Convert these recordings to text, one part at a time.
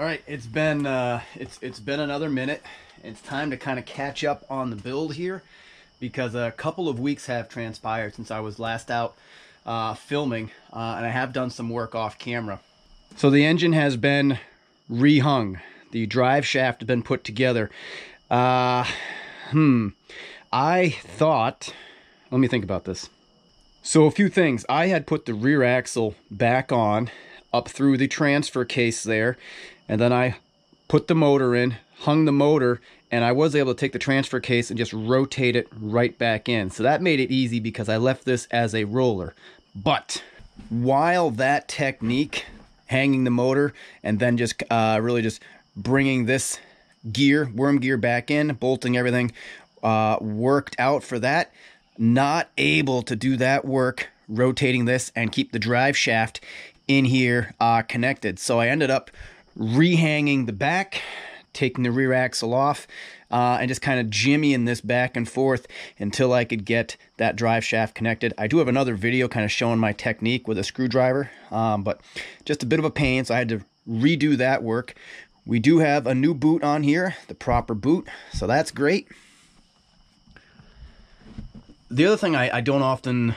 All right, it's been another minute. It's time to kind of catch up on the build here, because a couple of weeks have transpired since I was last out filming, and I have done some work off camera. So the engine has been rehung. The drive shaft has been put together. I thought, let me think about this. So a few things. I had put the rear axle back on up through the transfer case there, and then I put the motor in, hung the motor, and I was able to take the transfer case and just rotate it right back in. So that made it easy because I left this as a roller. But while that technique, hanging the motor and then just really just bringing this gear, worm gear back in, bolting everything, worked out for that, not able to do that work rotating this and keep the drive shaft in here connected. So I ended up rehanging the back, taking the rear axle off, and just kind of jimmying this back and forth until I could get that drive shaft connected. I do have another video kind of showing my technique with a screwdriver, but just a bit of a pain, so I had to redo that work. We do have a new boot on here, the proper boot, so that's great. The other thing I don't often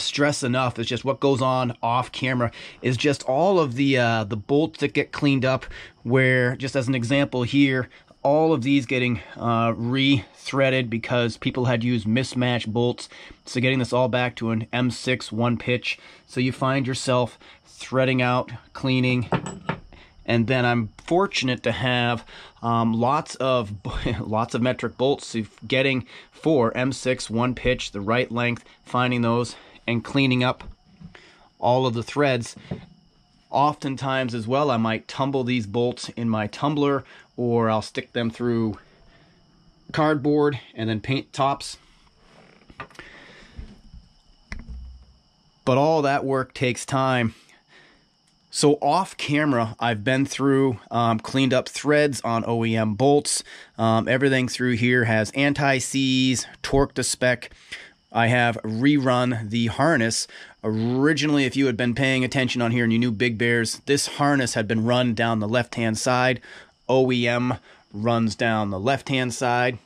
stress enough is just what goes on off camera is just all of the bolts that get cleaned up, where just as an example here, all of these getting re-threaded because people had used mismatched bolts. So getting this all back to an M6 one pitch. So you find yourself threading out, cleaning, and then I'm fortunate to have lots of metric bolts, so getting for M6 one pitch, the right length, finding those and cleaning up all of the threads. Oftentimes as well, I might tumble these bolts in my tumbler, or I'll stick them through cardboard and then paint tops. But all that work takes time. So off camera, I've been through, cleaned up threads on OEM bolts. Everything through here has anti-seize, torque to spec. I have rerun the harness. Originally, if you had been paying attention on here and you knew Big Bears, this harness had been run down the left-hand side. OEM runs down the left-hand side.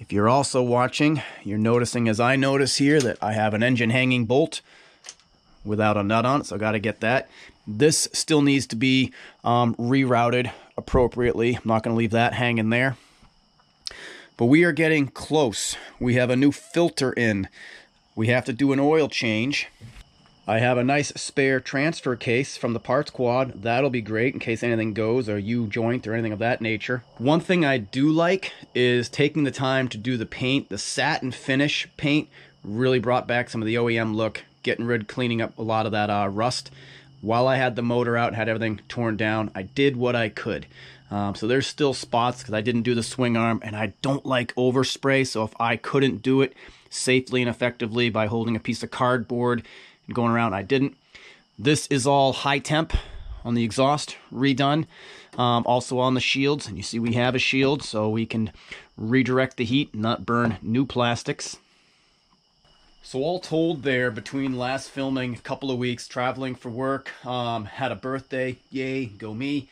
If you're also watching, you're noticing, as I notice here, that I have an engine hanging bolt without a nut on it, so I got to get that. This still needs to be rerouted appropriately. I'm not going to leave that hanging there. But we are getting close. We have a new filter in. We have to do an oil change. I have a nice spare transfer case from the parts quad. That'll be great in case anything goes, or U-joint or anything of that nature. One thing I do like is taking the time to do the paint. The satin finish paint really brought back some of the OEM look, getting rid, cleaning up a lot of that rust. While I had the motor out, had everything torn down, I did what I could. So there's still spots because I didn't do the swing arm, and I don't like overspray, so if I couldn't do it safely and effectively by holding a piece of cardboard and going around, I didn't. This is all high temp on the exhaust, redone. Also on the shields, and you see we have a shield, so we can redirect the heat and not burn new plastics. So all told there, between last filming, a couple of weeks, traveling for work, had a birthday, yay, go me.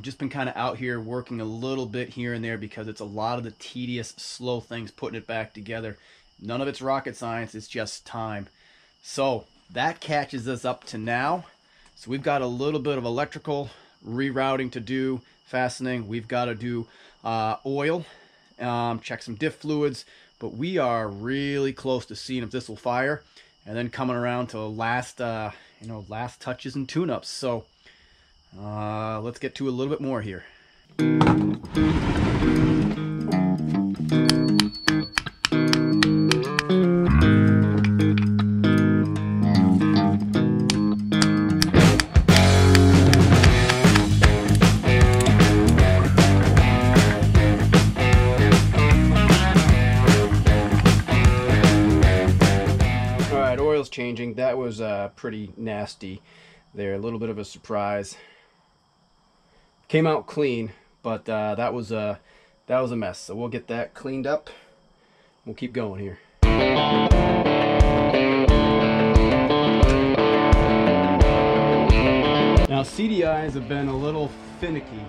Just been kind of out here working a little bit here and there, because it's a lot of the tedious, slow things, putting it back together. None of it's rocket science, it's just time. So that catches us up to now. So we've got a little bit of electrical rerouting to do, fastening. We've got to do oil, check some diff fluids, but we are really close to seeing if this will fire, and then coming around to last touches and tune-ups. So let's get to a little bit more here. Changing. That was pretty nasty there, a little bit of a surprise. Came out clean, but that was a mess, so we'll get that cleaned up. We'll keep going here. Now CDIs have been a little finicky.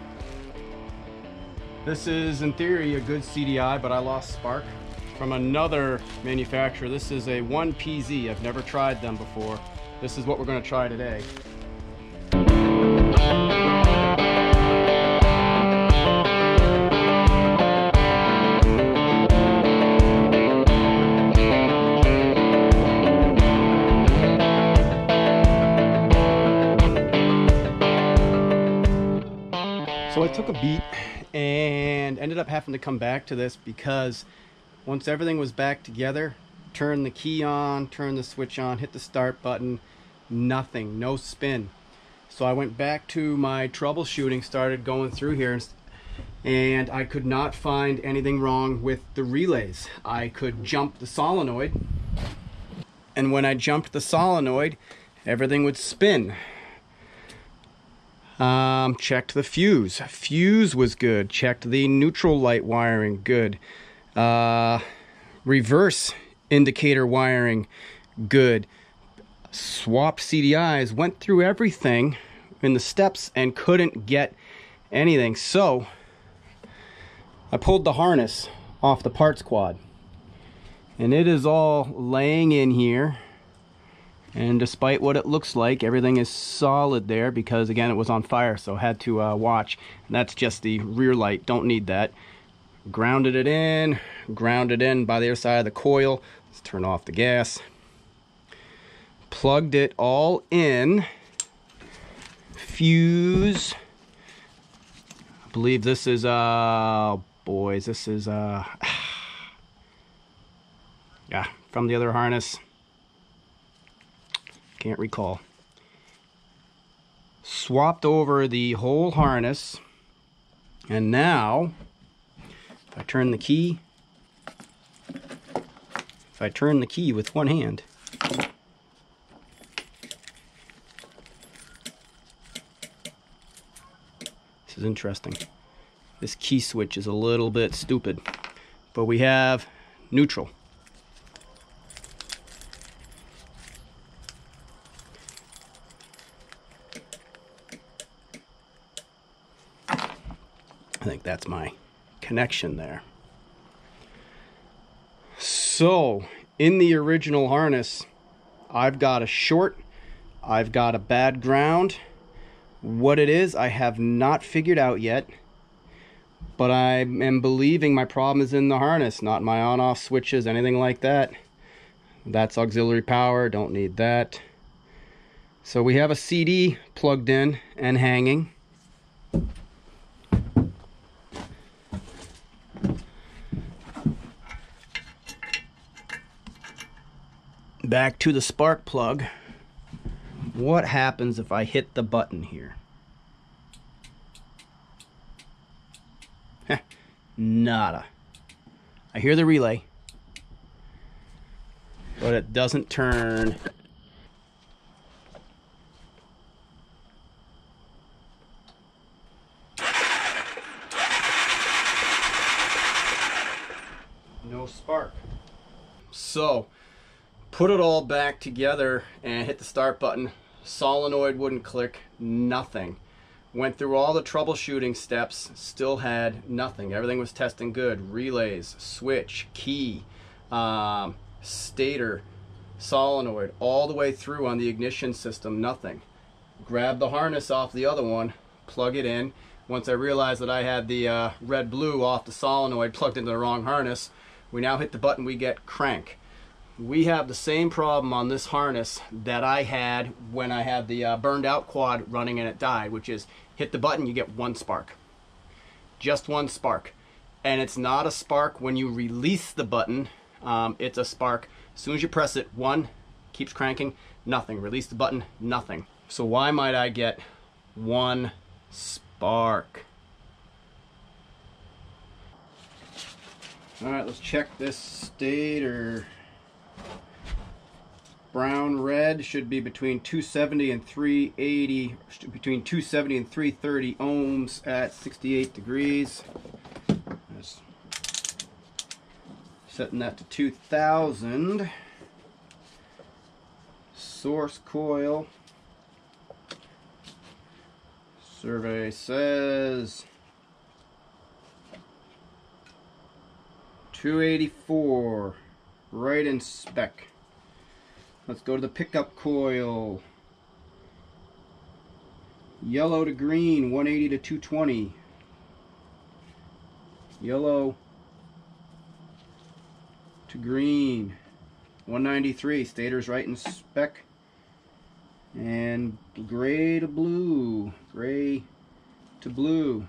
This is in theory a good CDI, but I lost spark from another manufacturer. This is a 1PZ. I've never tried them before. This is what we're going to try today. So I took a beat and ended up having to come back to this because once everything was back together, turn the key on, turn the switch on, hit the start button, nothing, no spin. So I went back to my troubleshooting, started going through here, and I could not find anything wrong with the relays. I could jump the solenoid, and when I jumped the solenoid, everything would spin. Checked the fuse. Fuse was good. Checked the neutral light wiring. Good. Reverse indicator wiring. Good. Swapped CDIs. Went through everything in the steps and couldn't get anything. So I pulled the harness off the parts quad. And it is all laying in here. And despite what it looks like, everything is solid there because, again, it was on fire, so had to watch. And that's just the rear light. Don't need that. Grounded in by the other side of the coil. Let's turn off the gas. Plugged it all in. Fuse. I believe this is, boys, this is, yeah, from the other harness. Can't recall. Swapped over the whole harness, and now if I turn the key, if I turn the key with one hand, this is interesting. This key switch is a little bit stupid, but we have neutral. I think that's my connection there. So in the original harness, I've got a short, I've got a bad ground. What it is, I have not figured out yet, but I am believing my problem is in the harness, not my on-off switches, anything like that. That's auxiliary power, don't need that. So we have a CD plugged in and hanging. Back to the spark plug. What happens if I hit the button here? Nada. I hear the relay, but it doesn't turn. No spark. So put it all back together and hit the start button. Solenoid wouldn't click, nothing. Went through all the troubleshooting steps, still had nothing. Everything was testing good. Relays, switch, key, stator, solenoid, all the way through on the ignition system, nothing. Grab the harness off the other one, plug it in. Once I realized that I had the red-blue off the solenoid plugged into the wrong harness, we now hit the button, we get crank. We have the same problem on this harness that I had when I had the burned out quad running and it died, which is hit the button, you get one spark. Just one spark. And it's not a spark when you release the button. It's a spark as soon as you press it. One, keeps cranking, nothing. Release the button, nothing. So why might I get one spark? All right, let's check this stator. Brown red should be between 270 and 380, between 270 and 330 ohms at 68 degrees. Just setting that to 2000. Source coil. Survey says 284, right in spec. Let's go to the pickup coil. Yellow to green, 180 to 220. Yellow to green, 193. Stator's right in spec. And gray to blue, gray to blue,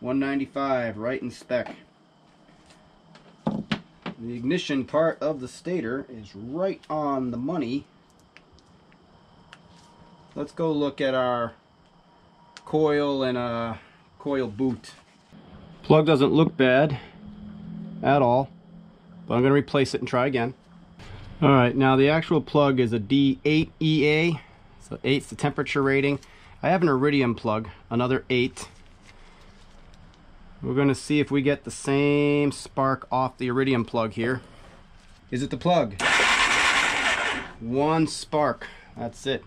195, right in spec. The ignition part of the stator is right on the money. Let's go look at our coil and coil boot. Plug doesn't look bad at all, but I'm going to replace it and try again. Alright, now the actual plug is a D8EA, so 8's the temperature rating. I have an iridium plug, another 8. We're going to see if we get the same spark off the iridium plug here. Is it the plug? One spark, that's it,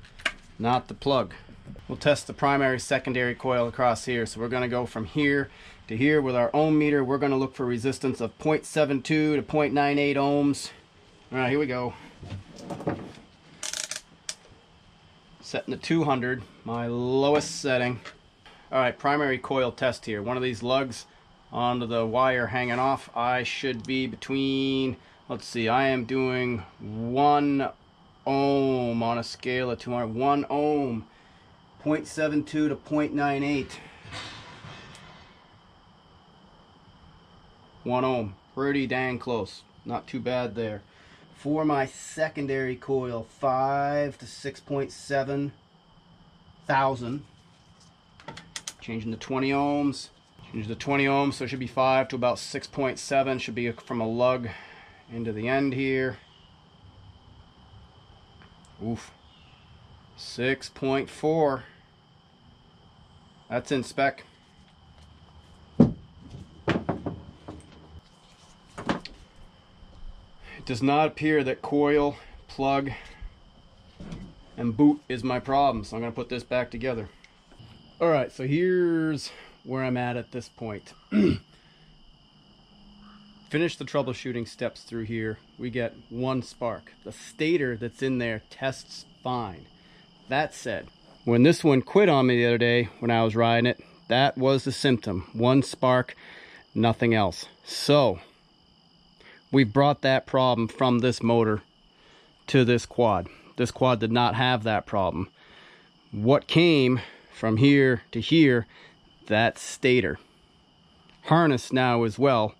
not the plug. We'll test the primary secondary coil across here, so we're going to go from here to here with our ohm meter. We're going to look for resistance of 0.72 to 0.98 ohms. All right, here we go. Setting the 200, my lowest setting. All right, primary coil test here. One of these lugs onto the wire hanging off. I should be between, let's see, I am doing 1 ohm on a scale of 200. 1 ohm, 0.72 to 0.98. 1 ohm, pretty dang close. Not too bad there. For my secondary coil, 5 to 6.7 thousand. Changing the 20 ohms. Change the 20 ohms, so it should be 5 to about 6.7. Should be from a lug into the end here. Oof. 6.4. That's in spec. It does not appear that coil, plug, and boot is my problem, so I'm going to put this back together. Alright, so here's where I'm at this point. Finish the troubleshooting steps through here. We get one spark. The stator that's in there tests fine. That said, when this one quit on me the other day when I was riding it, that was the symptom. One spark, nothing else. So we brought that problem from this motor to this quad. This quad did not have that problem. What came from here to here, that stator. Harness now as well,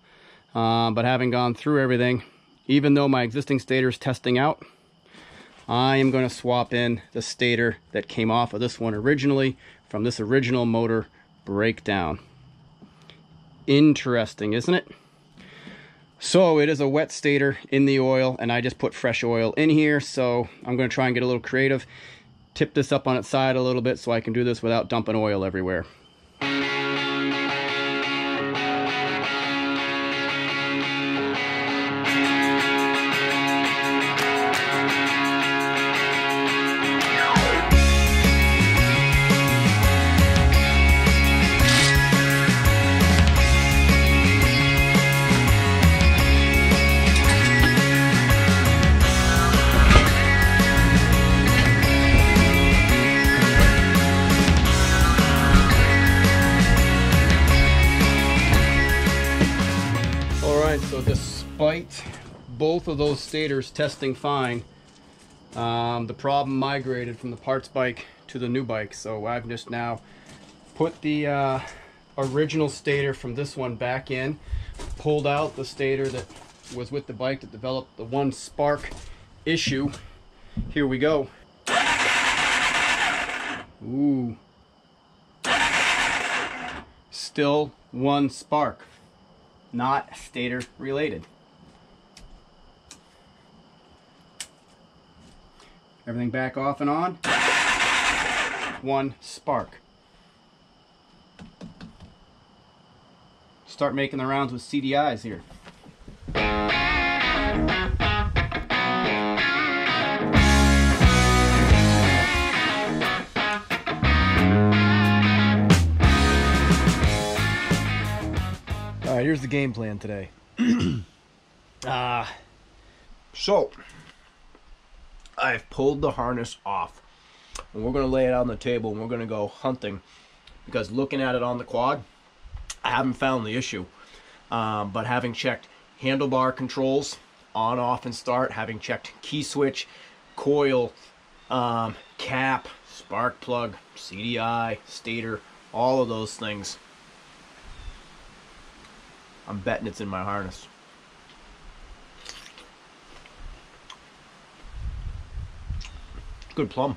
but having gone through everything, even though my existing stator is testing out, I am going to swap in the stator that came off of this one originally from this original motor breakdown. Interesting, isn't it? So it is a wet stator in the oil, and I just put fresh oil in here, so I'm going to try and get a little creative. Tip this up on its side a little bit so I can do this without dumping oil everywhere. So despite both of those stators testing fine, the problem migrated from the parts bike to the new bike. So I've just now put the original stator from this one back in, pulled out the stator that was with the bike that developed the one spark issue. Here we go. Ooh. Still one spark. Not stator related. Everything back off and on. One spark. Start making the rounds with CDIs here. right, here's the game plan today. So I've pulled the harness off, and we're going to lay it out on the table, and we're going to go hunting, because looking at it on the quad, I haven't found the issue. But having checked handlebar controls, on, off, and start, having checked key switch, coil, cap, spark plug, CDI, stator, all of those things, I'm betting it's in my harness. Good plum.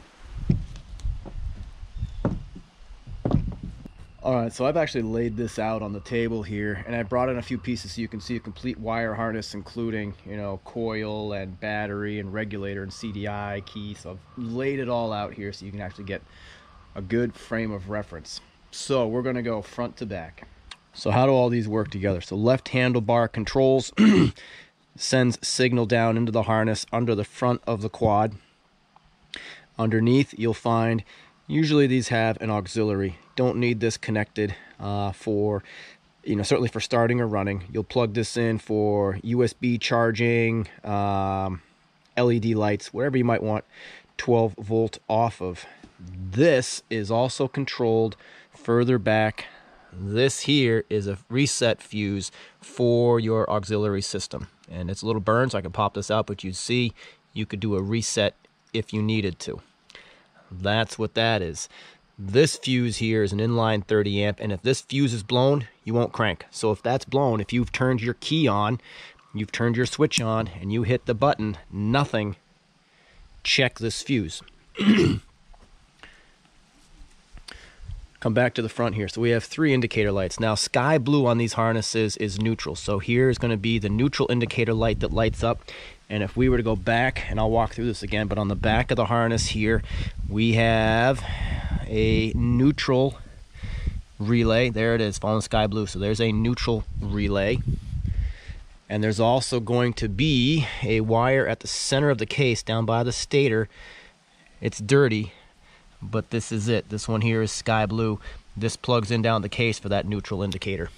All right, so I've actually laid this out on the table here, and I brought in a few pieces so you can see a complete wire harness, including, you know, coil and battery and regulator and CDI key. So I've laid it all out here so you can actually get a good frame of reference. So we're gonna go front to back. So how do all these work together? So left handlebar controls sends signal down into the harness under the front of the quad. Underneath, you'll find usually these have an auxiliary. Don't need this connected for, you know, certainly for starting or running. You'll plug this in for USB charging, LED lights, whatever you might want 12 volt off of. This is also controlled further back. This here is a reset fuse for your auxiliary system. And it's a little burn, so I can pop this out, but you'd see you could do a reset if you needed to. That's what that is. This fuse here is an inline 30 amp, and if this fuse is blown, you won't crank. So if that's blown, if you've turned your key on, you've turned your switch on, and you hit the button, nothing, check this fuse. Come back to the front here. So we have three indicator lights. Now, sky blue on these harnesses is neutral. So here is going to be the neutral indicator light that lights up. And if we were to go back, and I'll walk through this again, but on the back of the harness here, we have a neutral relay. There it is, falling sky blue. So there's a neutral relay. And there's also going to be a wire at the center of the case down by the stator. It's dirty, but this is it. This one here is sky blue. This plugs in down the case for that neutral indicator.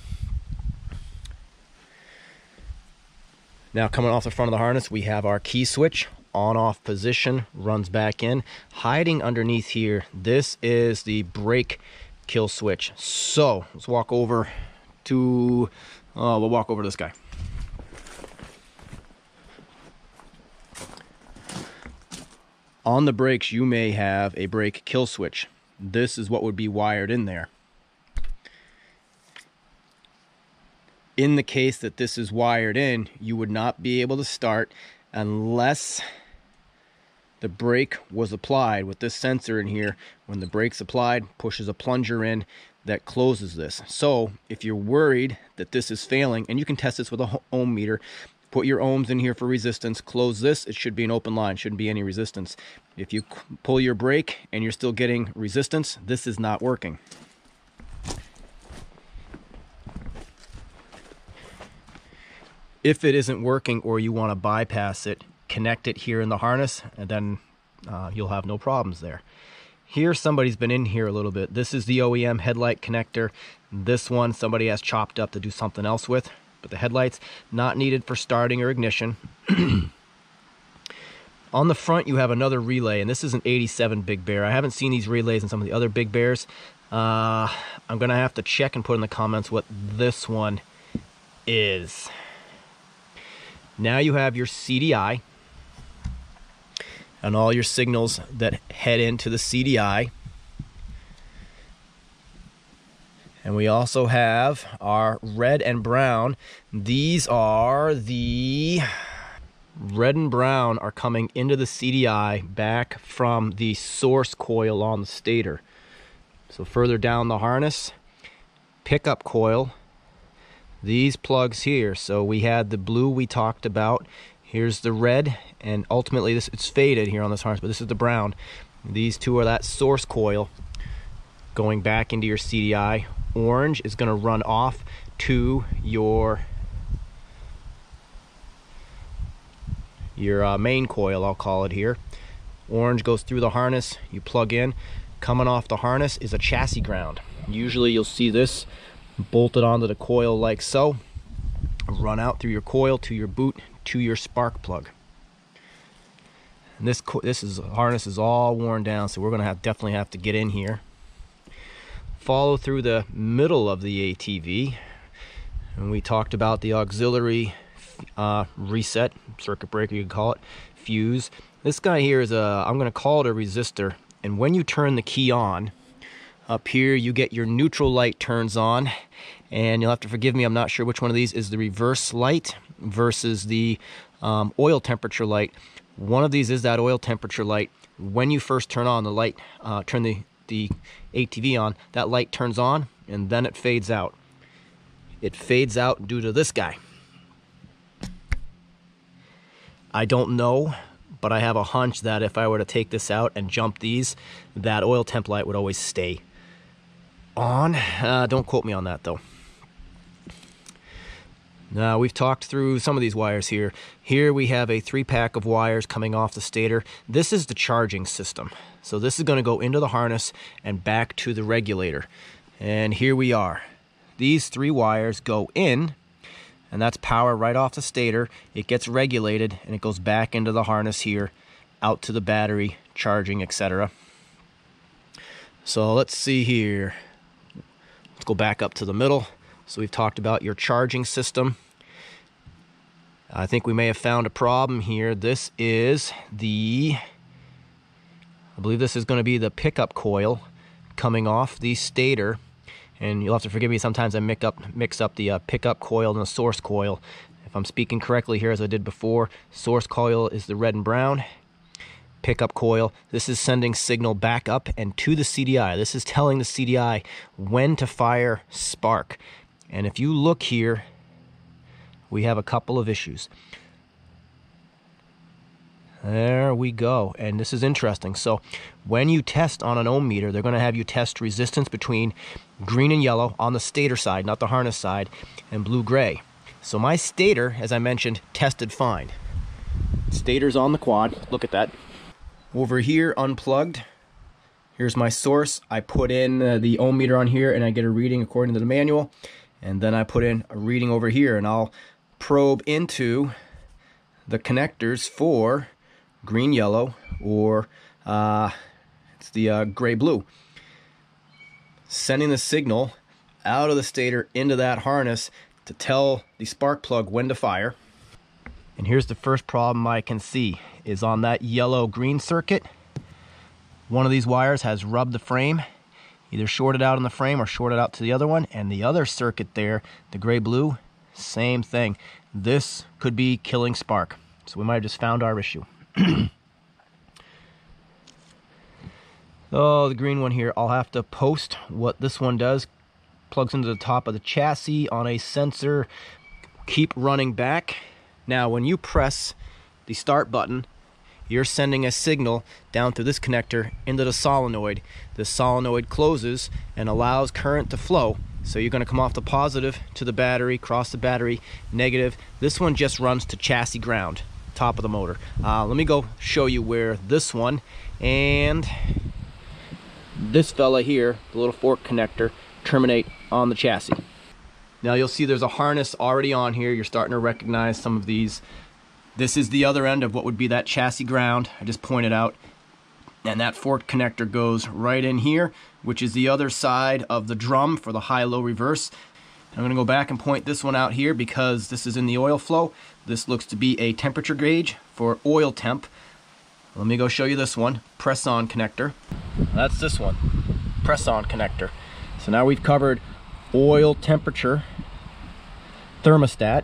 Now, coming off the front of the harness, we have our key switch, on-off position, runs back in. Hiding underneath here, this is the brake kill switch. So let's walk over to, we'll walk over to this guy. On the brakes, you may have a brake kill switch. This is what would be wired in there. In the case that this is wired in, you would not be able to start unless the brake was applied. With this sensor in here, when the brake's applied, pushes a plunger in that closes this. So if you're worried that this is failing, and you can test this with a ohm meter, put your ohms in here for resistance, close this, it should be an open line, shouldn't be any resistance. If you pull your brake and you're still getting resistance, this is not working. If it isn't working or you want to bypass it, connect it here in the harness, and then you'll have no problems there. Here, somebody's been in here a little bit. This is the OEM headlight connector. This one somebody has chopped up to do something else with, but the headlights not needed for starting or ignition. On the front, you have another relay, and this is an 87 Big Bear. I haven't seen these relays in some of the other Big Bears. I'm going to have to check and put in the comments what this one is. Now you have your CDI and all your signals that head into the CDI. And we also have our red and brown. These are the red and brown are coming into the CDI back from the source coil on the stator. So further down the harness, pickup coil. These plugs here, so we had the blue we talked about, here's the red, and ultimately this, it's faded here on this harness, but this is the brown. These two are that source coil going back into your CDI. Orange is going to run off to your main coil, I'll call it here. Orange goes through the harness, you plug in. Coming off the harness is a chassis ground. Usually you'll see this bolted onto the coil like so. run out through your coil to your boot to your spark plug. And this harness is all worn down, so we're going to definitely have to get in here, follow through the middle of the ATV, and we talked about the auxiliary reset, circuit breaker you could call it, fuse. This guy here is a, I'm going to call it a resistor, and when you turn the key on up here, you get your neutral light turns on, and you'll have to forgive me, I'm not sure which one of these is the reverse light versus the oil temperature light. One of these is that oil temperature light. When you first turn on the light, turn the ATV on, that light turns on and then it fades out. It fades out due to this guy. I don't know, but I have a hunch that if I were to take this out and jump these, that oil temp light would always stay on. Don't quote me on that though. Now, we've talked through some of these wires here. Here we have a 3-pack of wires coming off the stator. This is the charging system. So this is going to go into the harness and back to the regulator. And here we are. These 3 wires go in, and that's power right off the stator. It gets regulated, and it goes back into the harness here, out to the battery, charging, etc. So let's see here. Let's go back up to the middle. So we've talked about your charging system. I think we may have found a problem here. This is the, I believe this is going to be the pickup coil coming off the stator. And you'll have to forgive me, sometimes I mix up the pickup coil and the source coil. If I'm speaking correctly here as I did before, source coil is the red and brown. Pickup coil, this is sending signal back up and to the CDI. This is telling the CDI when to fire spark. And if you look here, we have a couple of issues. There we go. And this is interesting. So when you test on an ohm meter, they're going to have you test resistance between green and yellow on the stator side, not the harness side, and blue-gray. So my stator, as I mentioned, tested fine. Stator's on the quad. Look at that. Over here, unplugged. Here's my source. I put in the ohm meter on here and I get a reading according to the manual. And then I put in a reading over here, and I'll probe into the connectors for green, yellow, or it's the gray, blue. Sending the signal out of the stator into that harness to tell the spark plug when to fire. And here's the first problem I can see is on that yellow green circuit. One of these wires has rubbed the frame, either shorted out in the frame or shorted out to the other one. And the other circuit there, the gray-blue, same thing. This could be killing spark. So we might have just found our issue. Oh, the green one here. I'll have to post what this one does. Plugs into the top of the chassis on a sensor. Keep running back. Now, when you press the start button, you're sending a signal down through this connector into the solenoid. The solenoid closes and allows current to flow. So you're going to come off the positive to the battery, cross the battery, negative. This one just runs to chassis ground, top of the motor. Let me go show you where this one and this fella here, the little fork connector, terminate on the chassis. Now you'll see there's a harness already on here. You're starting to recognize some of these. This is the other end of what would be that chassis ground I just pointed out, and that fork connector goes right in here, which is the other side of the drum for the high-low reverse. I'm going to go back and point this one out here because this is in the oil flow. This looks to be a temperature gauge for oil temp. Let me go show you this one, press-on connector. That's this one, press-on connector. So now we've covered oil temperature, thermostat,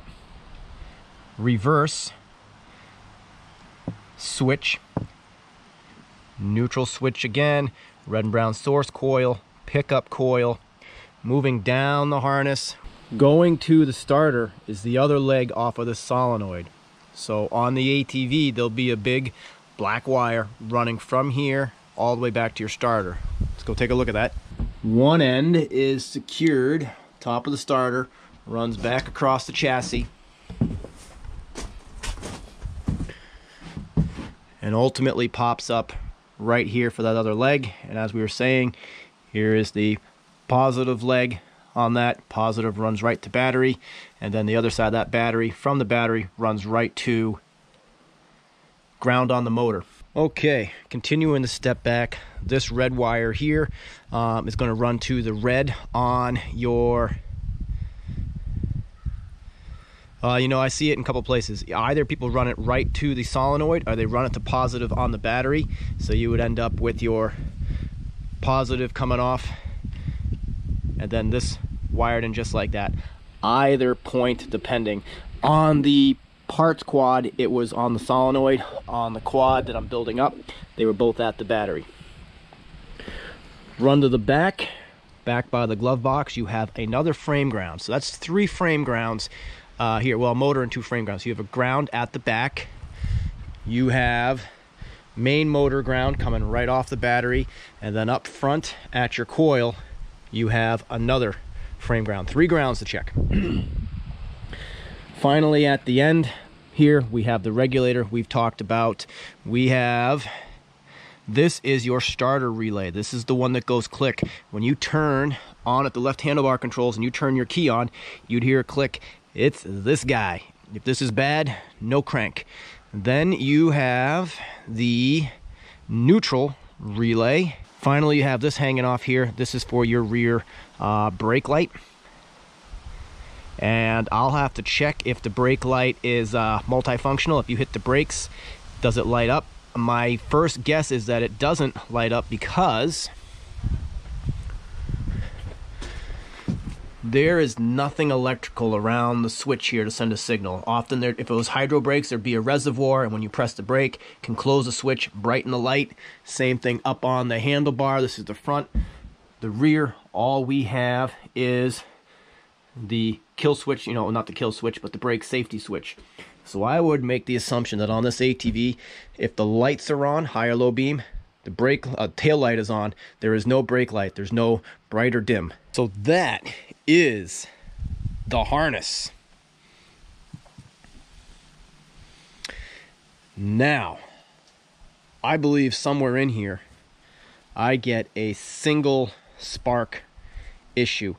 reverse, switch, neutral switch again, red and brown source coil, pickup coil, moving down the harness. Going to the starter is the other leg off of the solenoid. So on the ATV, there'll be a big black wire running from here all the way back to your starter. Let's go take a look at that. One end is secured, top of the starter, runs back across the chassis. And ultimately pops up right here for that other leg. And as we were saying, here is the positive leg on that. Positive runs right to battery, and then the other side of that battery from the battery runs right to ground on the motor. Okay, continuing the step back, this red wire here is going to run to the red on your you know, I see it in a couple places. Either people run it right to the solenoid or they run it to positive on the battery. So you would end up with your positive coming off and then this wired in just like that. Either point depending. On the parts quad, it was on the solenoid. On the quad that I'm building up, they were both at the battery. Run to the back. Back by the glove box, you have another frame ground. So that's three frame grounds. Here, well, motor and two frame grounds. You have a ground at the back. You have main motor ground coming right off the battery. And then up front at your coil, you have another frame ground. Three grounds to check. Finally, at the end here, we have the regulator we've talked about. We have... This is your starter relay. This is the one that goes click. When you turn on at the left handlebar controls and you turn your key on, you'd hear a click. It's this guy. If this is bad, no crank. Then you have the neutral relay. Finally, you have this hanging off here. This is for your rear brake light. And I'll have to check if the brake light is multifunctional. If you hit the brakes, does it light up? My first guess is that it doesn't light up because there is nothing electrical around the switch here to send a signal. Often, there, if it was hydro brakes, there'd be a reservoir, and when you press the brake, you can close the switch, brighten the light. Same thing up on the handlebar. This is the front. The rear, all we have is the kill switch, you know, not the kill switch, but the brake safety switch. So I would make the assumption that on this ATV, if the lights are on, high or low beam, the brake tail light is on, there is no brake light, there's no bright or dim. So that is the harness. Now, I believe somewhere in here, I get a single spark issue.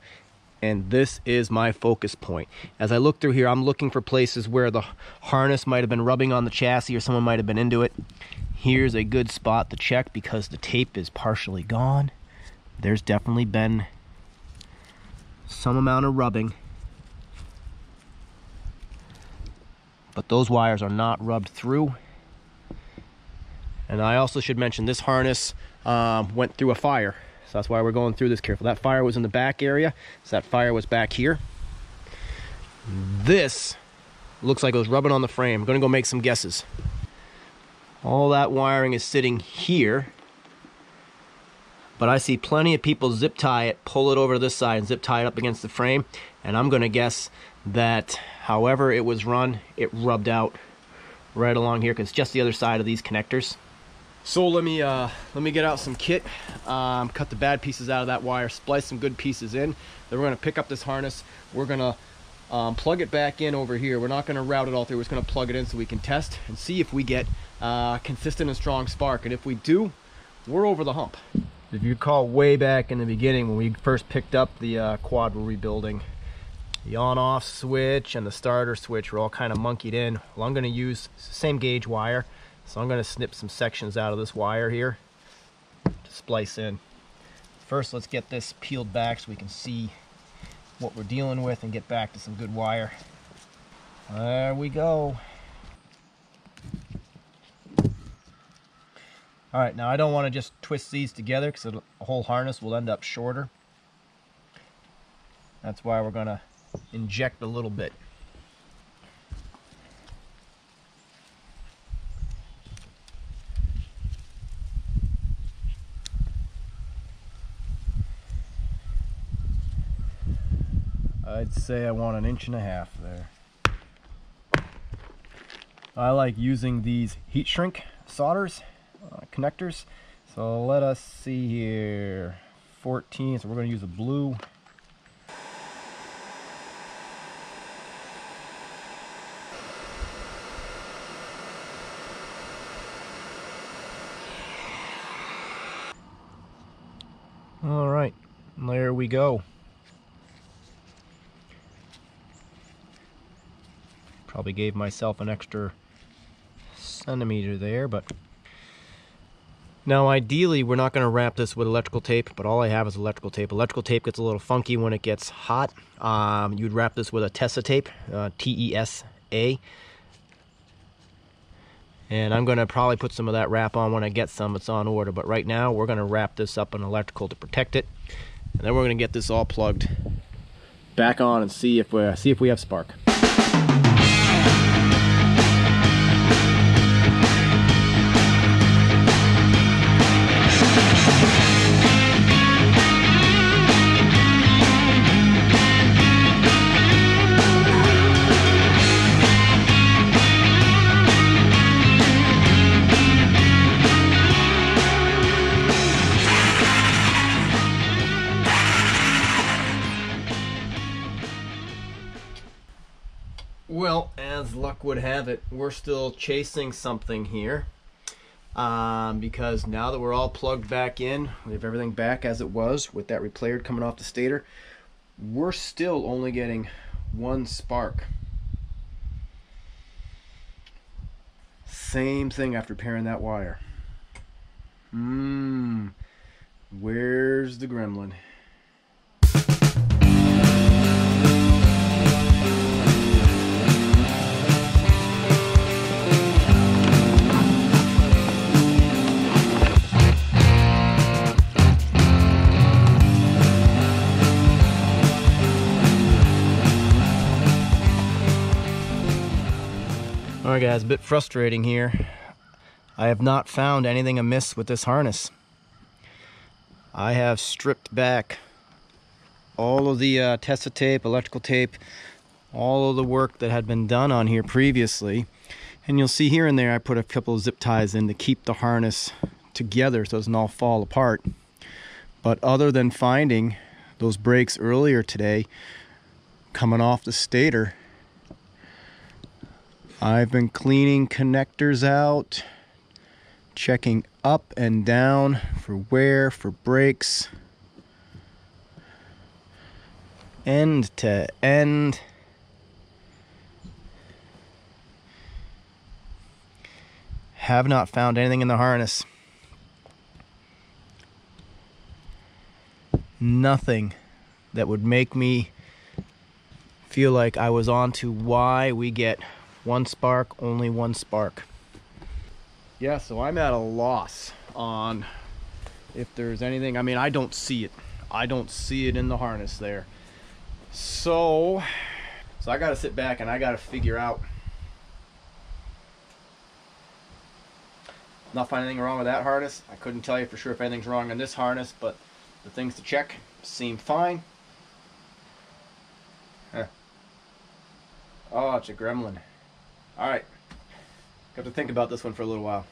And this is my focus point. As I look through here, I'm looking for places where the harness might have been rubbing on the chassis or someone might have been into it. Here's a good spot to check because the tape is partially gone. There's definitely been some amount of rubbing, but those wires are not rubbed through. And I also should mention this harness went through a fire, so that's why we're going through this careful. That fire was in the back area, so that fire was back here. This looks like it was rubbing on the frame. I'm gonna go make some guesses. All that wiring is sitting here, but I see plenty of people zip tie it, pull it over to this side and zip tie it up against the frame. And I'm gonna guess that however it was run, it rubbed out right along here because it's just the other side of these connectors. So let me get out some kit, cut the bad pieces out of that wire, splice some good pieces in. Then we're gonna pick up this harness. We're gonna plug it back in over here. We're not gonna route it all through. We're just gonna plug it in so we can test and see if we get consistent and strong spark. And if we do, we're over the hump. If you recall way back in the beginning when we first picked up the quad we're rebuilding, the on-off switch and the starter switch were all kind of monkeyed in. Well, I'm going to use same gauge wire, so I'm going to snip some sections out of this wire here to splice in. First, let's get this peeled back so we can see what we're dealing with and get back to some good wire. There we go. All right, now I don't want to just twist these together because the whole harness will end up shorter. That's why we're going to inject a little bit. I'd say I want an 1.5 inches there. I like using these heat shrink solders. Connectors. So let us see here, 14, so we're going to use a blue. All right, there we go. Probably gave myself an extra centimeter there, but now ideally we're not going to wrap this with electrical tape, but all I have is electrical tape. Electrical tape gets a little funky when it gets hot. You'd wrap this with a Tesa tape, T-E-S-A. And I'm going to probably put some of that wrap on when I get some. It's on order, but right now we're going to wrap this up in electrical to protect it, and then we're going to get this all plugged back on and see if we have spark. Well, as luck would have it, we're still chasing something here, because now that we're all plugged back in, we have everything back as it was with that replayered coming off the stator, we're still only getting one spark. Same thing after pairing that wire. Where's the gremlin? Alright guys, a bit frustrating here. I have not found anything amiss with this harness. I have stripped back all of the Tesa tape, electrical tape, all of the work that had been done on here previously. And you'll see here and there I put a couple of zip ties in to keep the harness together so it doesn't all fall apart. But other than finding those brakes earlier today coming off the stator, I've been cleaning connectors out, checking up and down for wear, for brakes, end to end. Have not found anything in the harness. Nothing that would make me feel like I was on to why we get one spark, only one spark. Yeah, so I'm at a loss on if there's anything. I mean, I don't see it. I don't see it in the harness there. So I gotta sit back and I gotta figure out. Not find anything wrong with that harness. I couldn't tell you for sure if anything's wrong in this harness, but the things to check seem fine. Huh. Oh, it's a gremlin. All right, got to think about this one for a little while.